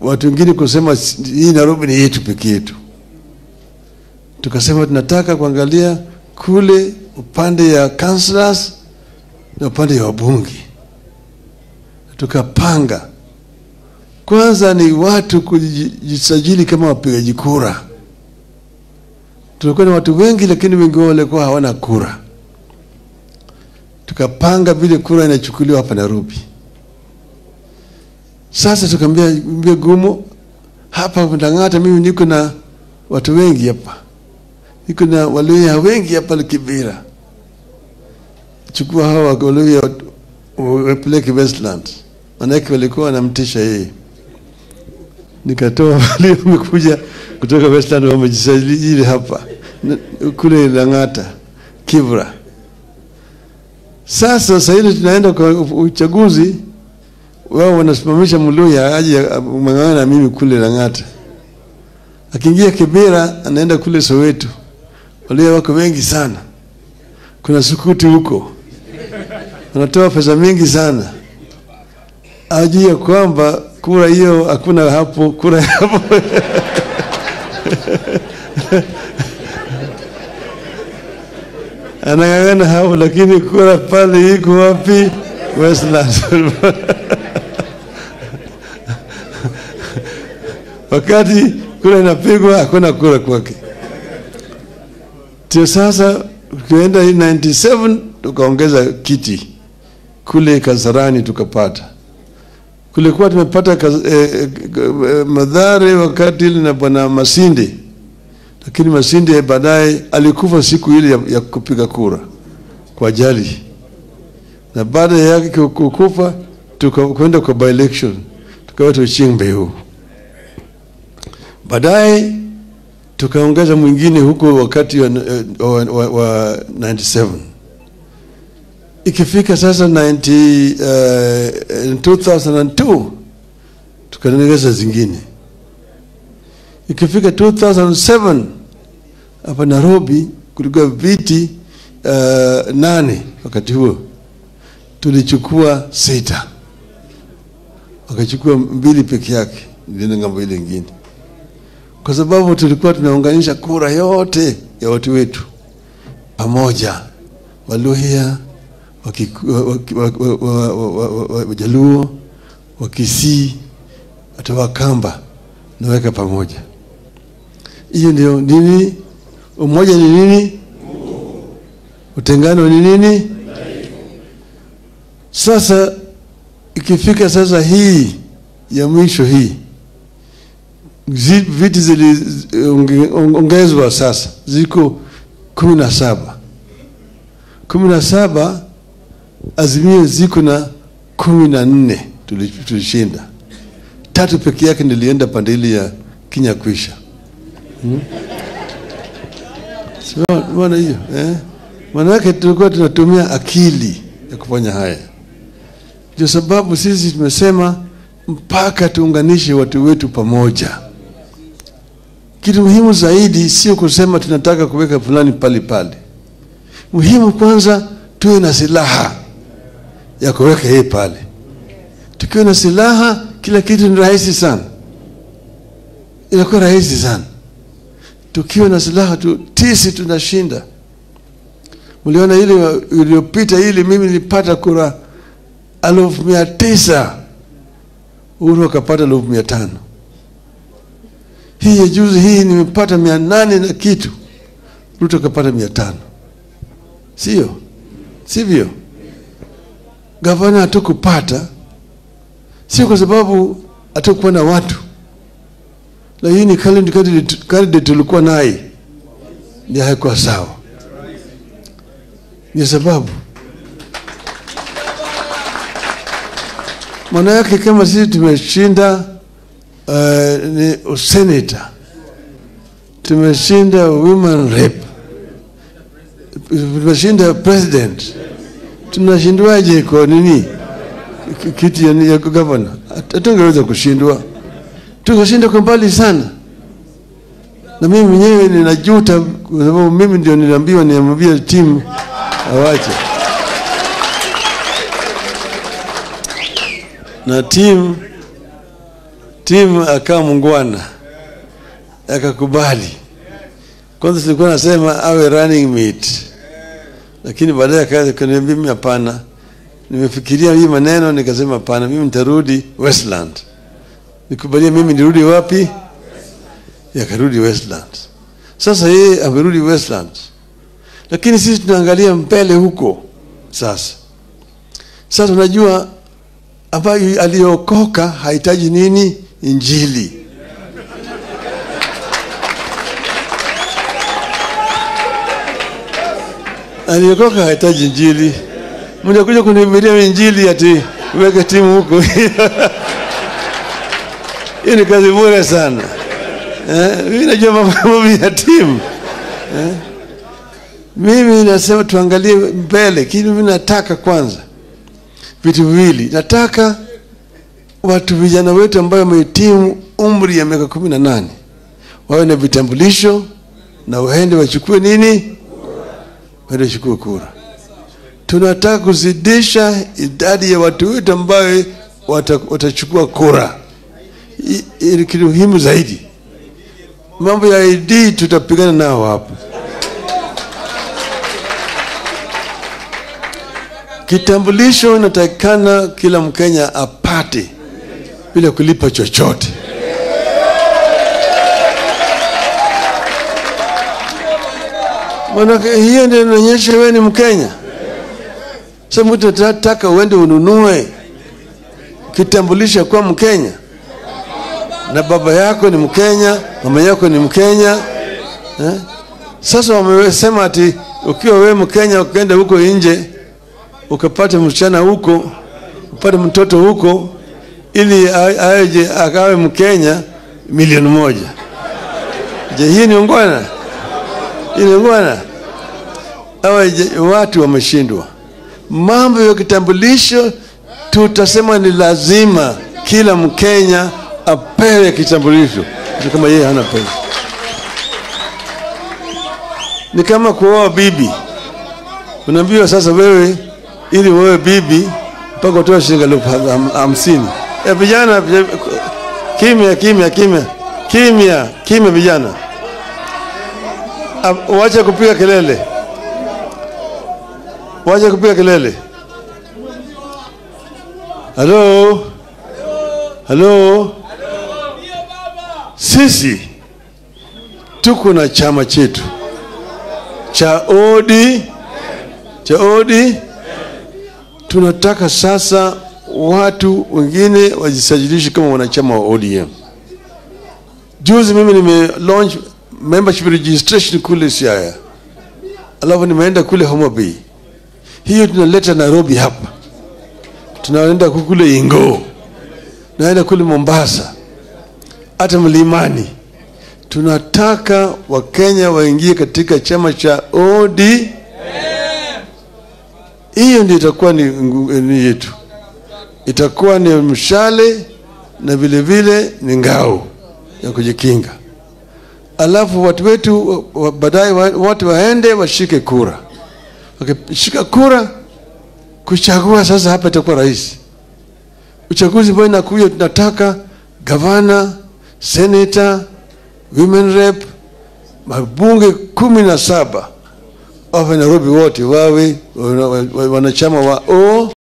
watu wengine kusema hii Nairobi ni yetu pekee yetu. Tukasema tunataka kuangalia kule upande ya councillors na upande ya wabunge. Tukapanga kwanza ni watu kujisajili kama wapigaji kura. Tulikuwa na watu wengi lakini wengi wao walikuwa hawana kura. Tukapanga vile kura inachukuliwa hapa Nairobi. Sasa tukamwambia Gumo hapa Mtangata, mimi niko na watu wengi hapa. Niko na Waluhya wengi hapa Kibera. Chukua hawa Waluhya wapeleke Westland. Manake walikuwa wanamtisha yeye. Nikatoa wale wamekuja kutoka Westland wamejisajili hapa kule Langata, Kibra. Sasa hili tunaenda kwa uchaguzi, wao wanasimamisha Mluya aje Mang'ana na mimi kule Langata. Akiingia Kibera anaenda kule Soweto. Wale wako wengi sana. Kuna sukuti huko. Wanatoa pesa mingi sana. Ajia kwamba kura hiyo hakuna hapo, kura hapo. Anangangana hapo lakini kura pale iko wapi? Westlands. Wakati kura inapigwa hakuna kura kwake. Tio sasa tukaenda 97 tukaongeza kiti. Kule Kasarani tukapata. Kulikuwa tumepata Madhare wakati ile na Bwana Masinde, lakini Masinde baadaye alikufa siku ile ya kupiga kura kwa ajali, na baada yake kukufa tukakwenda kwa by election, tukawa tuchimbe huko. Baadaye tukaongeza mwingine huko wakati wa 97. Ikifika sasa 2002 tukaongeza zingine. Ikifika 2007 hapa Nairobi kulikuwa viti 8 wakati huo. Tulichukua 6. Wakachukua 2 peke yake, ndio ngambo ile nyingine. Kwa sababu tulikuwa tunaunganisha kura yote ya watu wetu pamoja. Waluhya, Wajaluo, Wakisii, hata Wakamba naweka pamoja. Hiyo ndio nini? Umoja ni nini? Utengano ni nini? Sasa ikifika sasa hii ya mwisho hii, viti ziliongezwa sasa, ziko 17. 17 azimio ziko na 14 tulishinda. 3 peke yake nilienda pande ile ya Kenya kuisha. Sio bwana hiyo, Manake tulikuwa tunatumia akili ya kufanya haya. Ndio sababu sisi tumesema mpaka tuunganishe watu wetu pamoja. Kitu muhimu zaidi sio kusema tunataka kuweka fulani pale pale. Muhimu kwanza tuwe na silaha ya kuweka yeye pale. Tukiwa na silaha kila kitu ni rahisi sana. Inakuwa rahisi sana. Tukiwa na silaha tisi tunashinda. Mliona ile iliyopita ile mimi nilipata kura 1900. Uhuru akapata 1500. Hii juzi hii nimepata 800 na kitu. Ruto akapata 500. Sio? Sivyo? Gavana hatukupata. Sio kwa sababu hatukuwa na watu. Na hii ni candidate tulikuwa naye. Ni haikuwa sawa. Ni sababu. Maana yake kama sisi tumeshinda ni senator. Tumeshinda women rep. Tumeshinda president. Tunashinduaje kwa nini? Kiti ya governor. Hatungeweza kushindwa. Tungeshinda kwa mbali sana. Na mimi mwenyewe ninajuta kwa sababu mimi ndio niliambiwa niambie timu awache. Na timu Timu akawa mungwana, akakubali. Kwanza silikuwa nasema awe running mate, lakini baadaye akaanza kuniambia mimi hapana. Nimefikiria hii maneno nikasema hapana, mimi nitarudi Westland. Nikubalia mimi nirudi wapi? Yakarudi Westland. Sasa yeye amerudi Westland. Lakini sisi tunaangalia mbele huko sasa. Sasa unajua ambaye aliokoka hahitaji nini? Injili. Aliokoka hahitaji injili. Mnakuja kunihimilia injili ati weke timu huko. Hii ni kazi bora sana. Mimi najua mambo ya timu. Mimi nasema tuangalie mbele. Kitu mimi nataka kwanza vitu viwili. Nataka watu vijana wetu ambao wamehitimu umri ya miaka 18 wawe na vitambulisho na waende wachukue nini? Waende wachukue kura. Tunataka kuzidisha idadi ya watu wetu ambao watachukua kura. Ili kitu muhimu zaidi. Mambo ya ID tutapigana nao hapa. Kitambulisho inatakikana kila Mkenya apate bila kulipa chochote. Maana hiyo ndio inaonyesha wewe ni Mkenya. Sasa mtu atataka uende ununue kitambulisho kwa Mkenya. Na baba yako ni Mkenya, mama yako ni Mkenya. Sasa wamesema ati ukiwa wewe Mkenya ukaenda huko nje, ukapata msichana huko, upate mtoto huko, ili aje akawe Mkenya milioni 1. Je, hii ni ungwana? Hii ni ungwana? Watu wameshindwa. Mambo ya kitambulisho tutasema ni lazima kila Mkenya apewe kitambulisho. Kama yeye hana pesa. Ni kama kuoa bibi. Unaambiwa sasa wewe ili wewe bibi mpaka utoe shilingi 50. Vijana kimya vijana. Waache kupiga kelele. Waache kupiga kelele. Hello. Hello. Sisi tuko na chama chetu cha ODM. Tunataka sasa watu wengine wajisajilishe kama wanachama wa ODM. Juzi mimi nime-launch membership registration kule Siaya. Alafu nimeenda kule Homa Bay. Hiyo tunaleta Nairobi hapa. Tunaenda kule Ingo. Naenda kule Mombasa. Hata Mlimani. Tunataka Wakenya waingie katika chama cha ODM. Hiyo ndio itakuwa ni yetu. Itakuwa ni mshale na vile vile ni ngao ya kujikinga. Alafu watu wetu baadaye watu waende washike kura. Wakishika kura kuchagua sasa hapa itakuwa rais. Uchaguzi bwana nakuja tunataka gavana, senator, women rep, mabunge 17. Of Nairobi wote wawe wanachama wa